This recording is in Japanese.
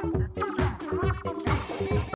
今